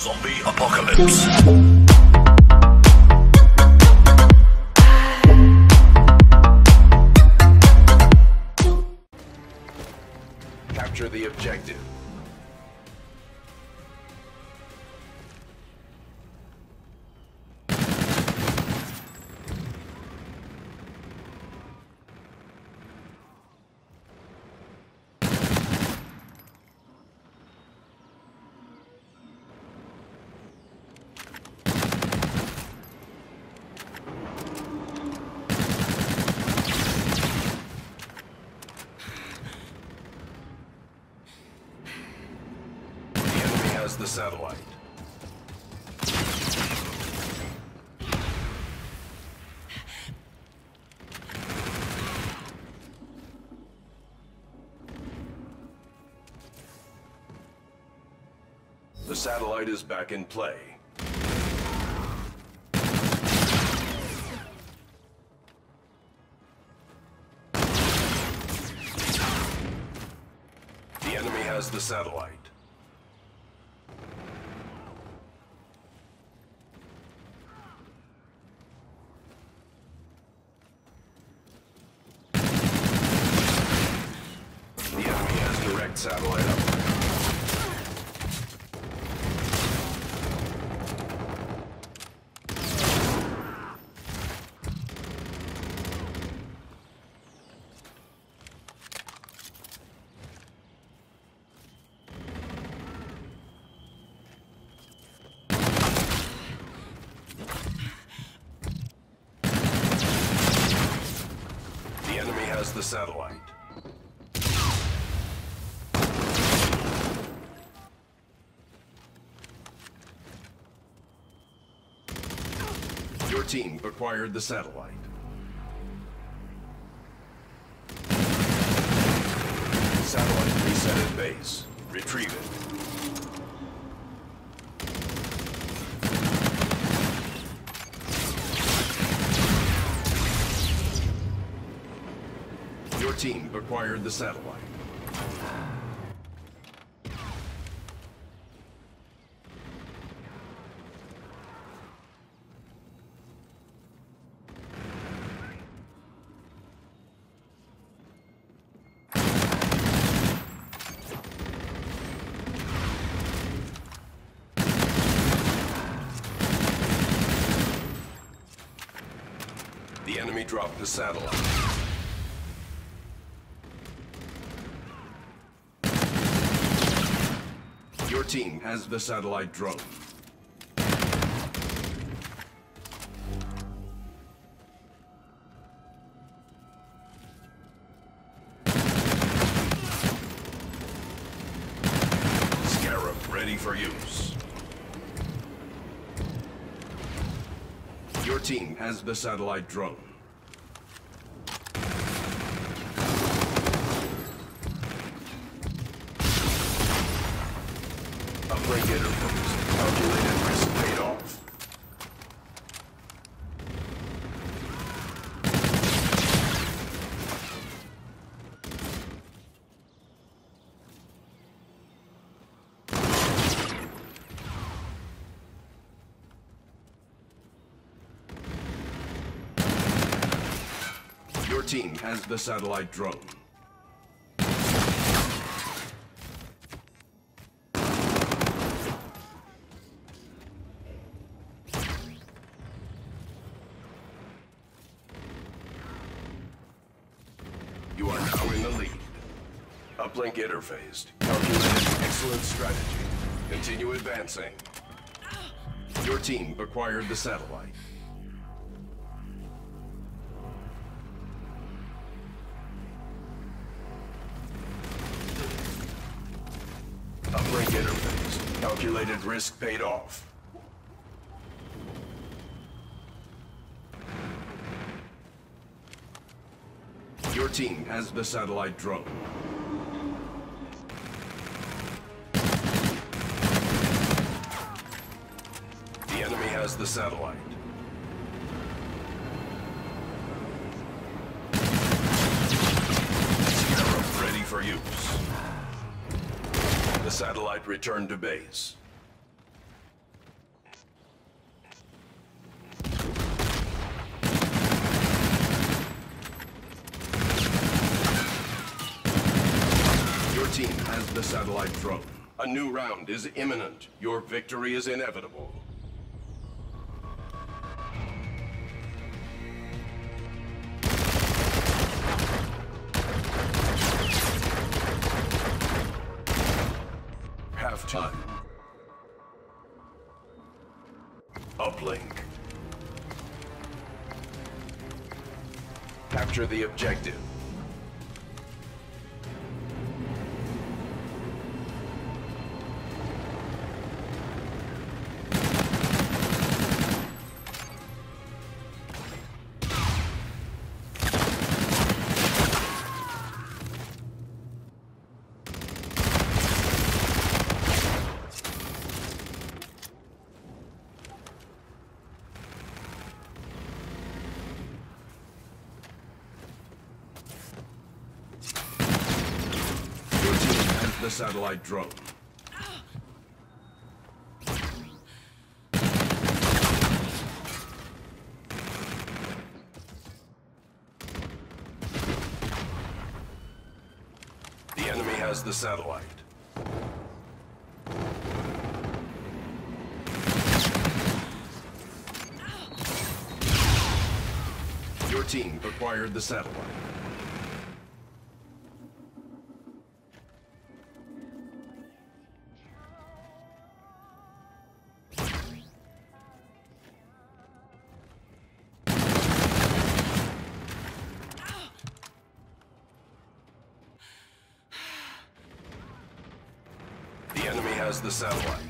Zombie apocalypse. Capture the objective. The satellite. The satellite is back in play. The enemy has the satellite. Satellite up. The enemy has the satellite. Your team acquired the satellite. Satellite reset at base. Retrieve it. Your team acquired the satellite. The enemy dropped the satellite. Your team has the satellite drone. Scarab ready for use. Your team has the satellite drone. Upgrade intervals. Calculated risk paid off. Your team has the satellite drone. You are now in the lead. Uplink interfaced. Calculated. Excellent strategy. Continue advancing. Your team acquired the satellite. Uplink interfaced. Calculated risk paid off. Your team has the satellite drone. The enemy has the satellite. Scarab ready for use. The satellite returned to base. satellite drone. A new round is imminent. Your victory is inevitable. Half-time. Uplink. Capture the objective. The satellite drone. The enemy has the satellite. Your team acquired the satellite. Has the satellite.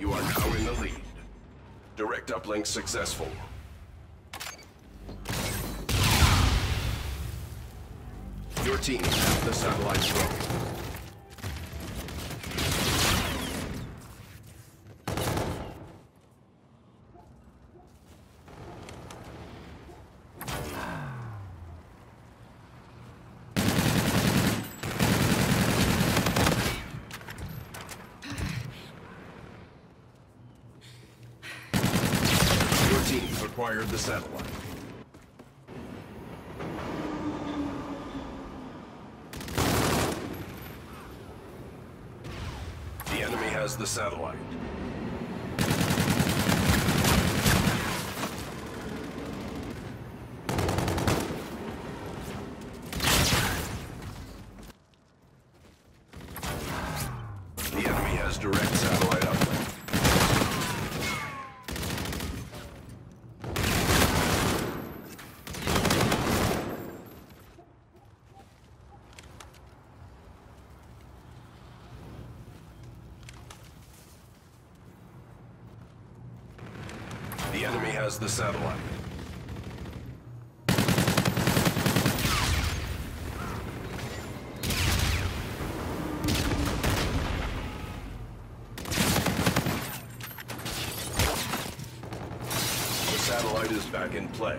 You are now in the lead. Direct uplink successful. Your team has the satellite drone. Your team acquired the satellite. Has the satellite. The enemy has direct satellite uplink. The enemy has the satellite. The satellite is back in play.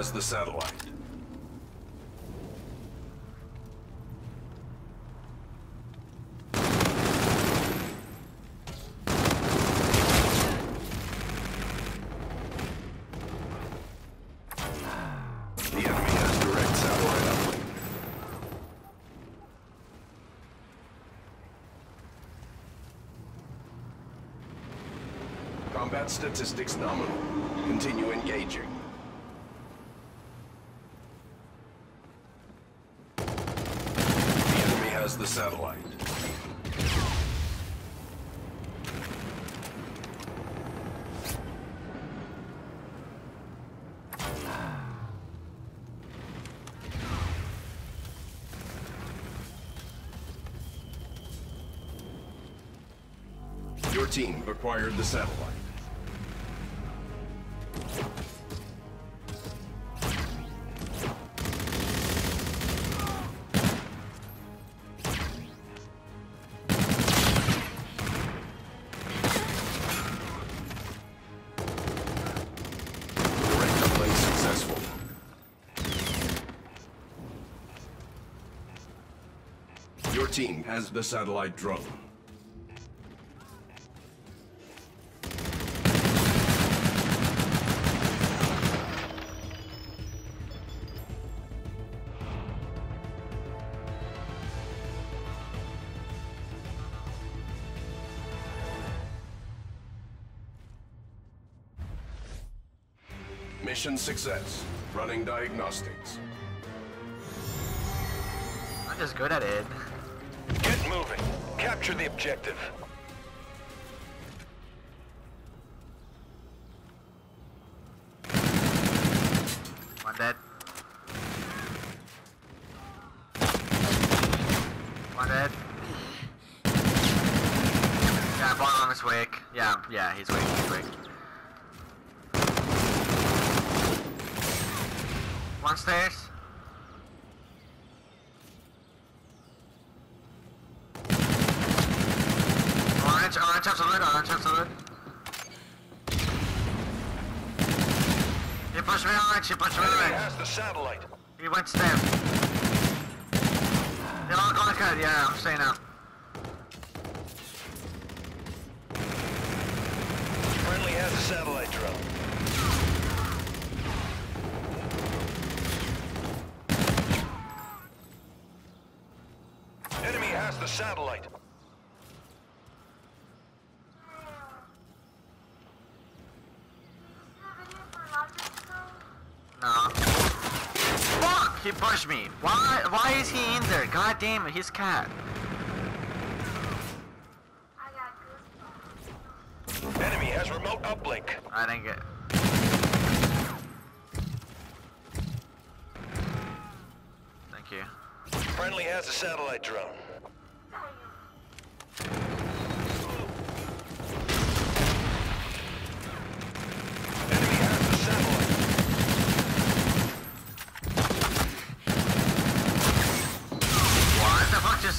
Has the satellite. The enemy has direct satellite uplink. Combat statistics nominal. Continue engaging. The satellite. Your team acquired the satellite. Your team has the satellite drone. Mission success. Running diagnostics. I'm just good at it. Get moving. Capture the objective. One dead. One dead. Yeah, bomb is wake. Yeah, he's wake. He's wake. One stairs. Orange absolute, He pushed me orange, he has the satellite. He went stairs. They're all gonna cut, yeah, I'm staying out. Friendly has the satellite drone. The satellite. No. Fuck! He pushed me. Why is he in there? God damn it, he's cat. Enemy has remote uplink. I didn't get it. Thank you. Friendly has a satellite drone.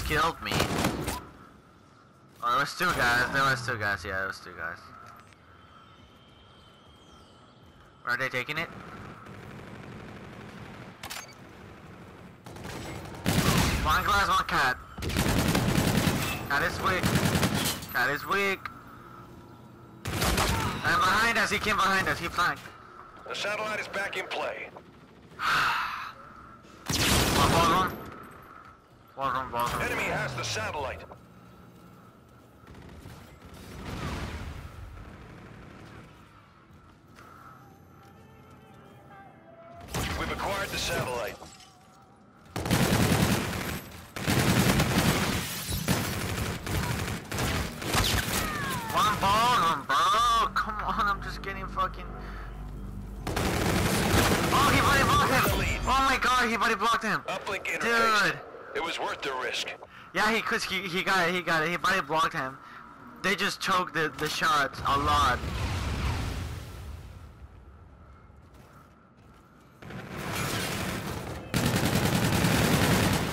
Killed me. Oh, it was two guys. Yeah, it was two guys. Are they taking it? One glass, one cat. Cat is weak. And behind us, he came behind us. He flanked. The satellite is back in play. One. Welcome. Enemy has the satellite. We've acquired the satellite. One ballroom, bro. Come on, I'm just getting fucking. Oh, he body blocked him. Oh my god, he body blocked him. Uplink interface. Dude. It was worth the risk. Yeah, he got it. He body blocked him. They just choked the shots a lot.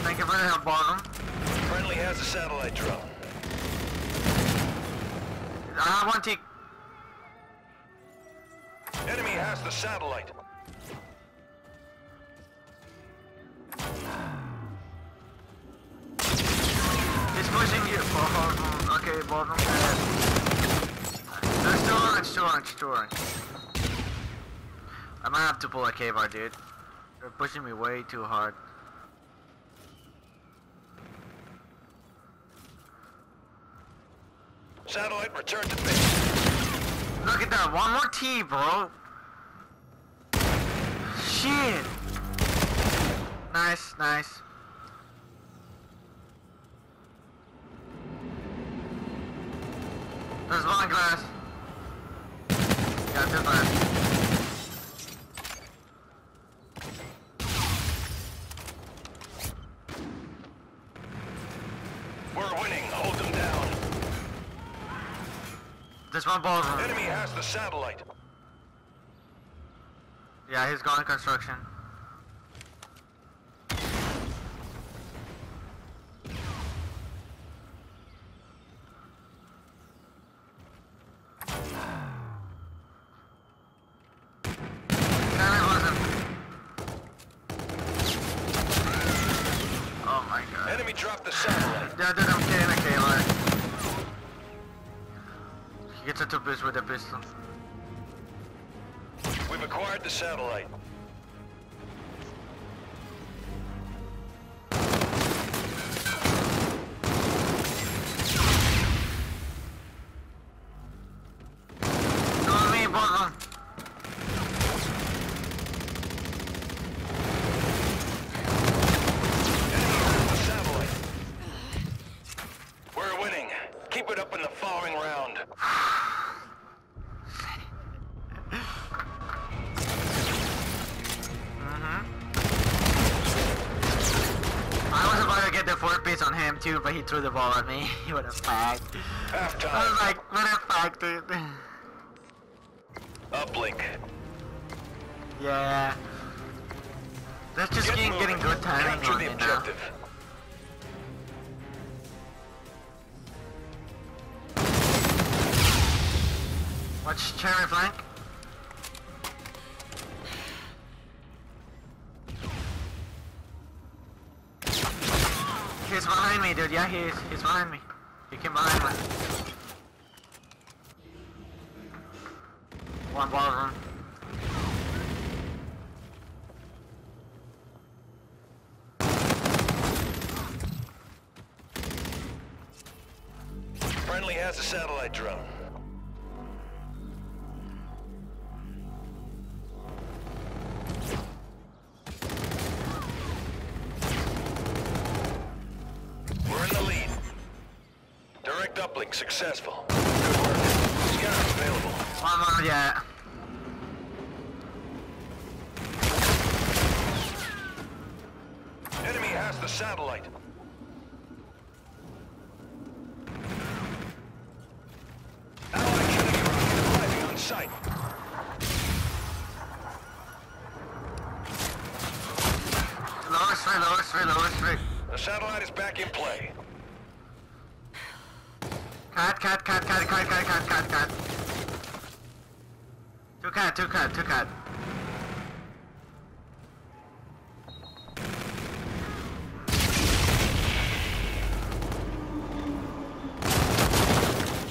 Thank you for the help, Barnum. Friendly has a satellite drone. I want to. Enemy has the satellite. He's pushing you. Okay, bottom. That's too orange. I might have to pull a K-bar, dude. They're pushing me way too hard. Satellite return to base. Look at that. One more T, bro. Shit. Nice. There's one glass. Got two glass. We're winning. Hold them down. There's one ball. Enemy has the satellite. Yeah, he's gone in construction. Oh my god. Enemy dropped the satellite. Yeah, dude, I'm kidding. Okay, alright. He gets into biz with a pistol. We've acquired the satellite. Too, but he threw the ball at me. What a fuck. Half time. I was like, what a fuck, dude. Uplink. Yeah. That's just getting good timing on me now. Watch cherry flank. He's behind me, dude. Yeah, he is. He's behind me. He came behind me. One ball run. Friendly has a satellite drone. Successful. Good work. Scout available. One more, yeah. Enemy has the satellite. Ally killing rocket arriving on site. Lowest three. The satellite is back in play. Cut. Two cut.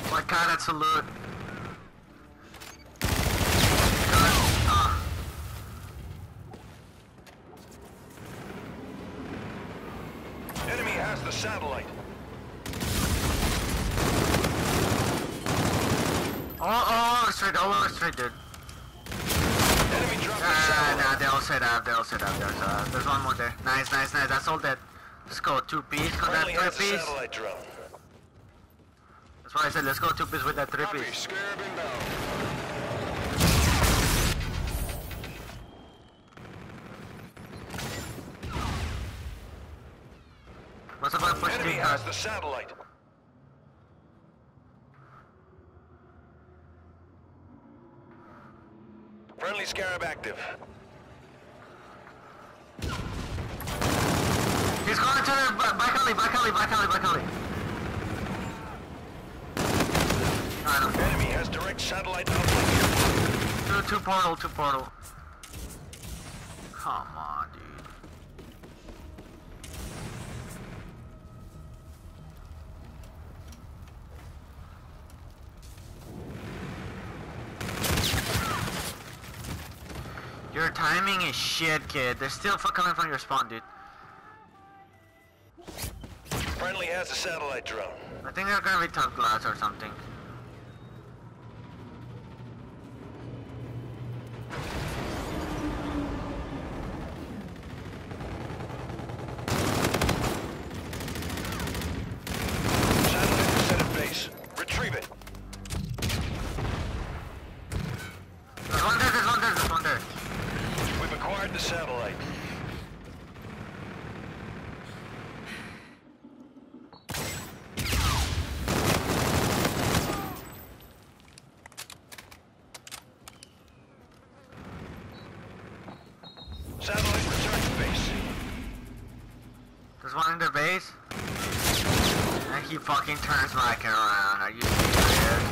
My god, that's a loot. Enemy has the satellite. Oh, straight, dude. Enemy dropped nah, they all set up. There's one more there. Nice. That's all that. Let's go 2 piece, because that 3 piece. That's why I said let's go 2 piece with that 3 piece. What's about push D? Enemy has the satellite. Friendly Scarab active. He's going to the back alley. Enemy has direct satellite outlink. Two portal. Come on, your timing is shit, kid. They're still coming from your spawn, dude. Friendly has a satellite drone. I think they're gonna be top glass or something. Satellite set at base. Retrieve it. There's one there. Acquired the satellite. Satellite return to base. There's one in the base. And he fucking turns back around. Are you serious?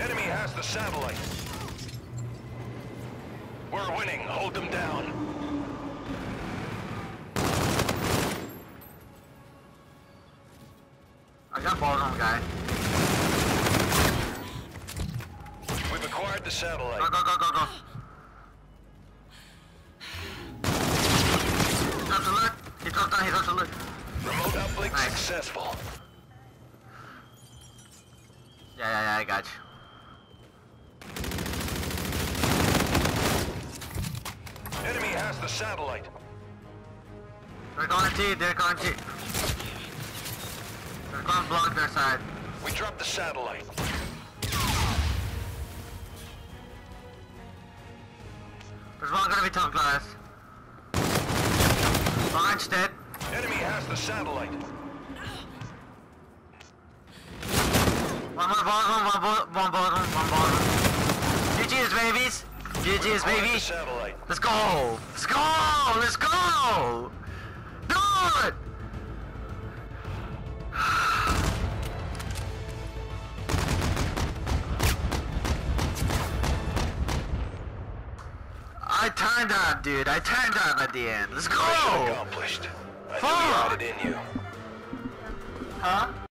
Enemy has the satellite. We're winning. Hold them down. guy. We've acquired the satellite. Go, go, go, go, go. He's off the loot. He's off down. He's off the loot. Remote uplink successful. Yeah, yeah, yeah, I got you. Enemy has the satellite. They're going T, they're going T. They're going to block their side. We dropped the satellite. There's one going to be top glass. Launch dead. Enemy has the satellite. One more bottom, one bottom, one bottom. GG's babies. GG's baby! Let's go! Let's go! Let's go! Do it! I timed out, dude. I timed out at the end. Let's go! Accomplished. I knew I had it in you. Huh?